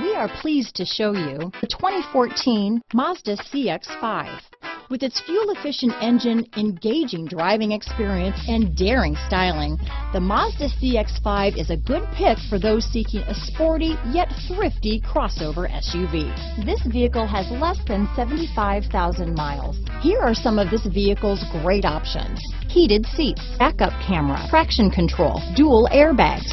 We are pleased to show you the 2014 Mazda CX-5. With its fuel-efficient engine, engaging driving experience, and daring styling, the Mazda CX-5 is a good pick for those seeking a sporty yet thrifty crossover SUV. This vehicle has less than 75,000 miles. Here are some of this vehicle's great options: heated seats, backup camera, traction control, dual airbags,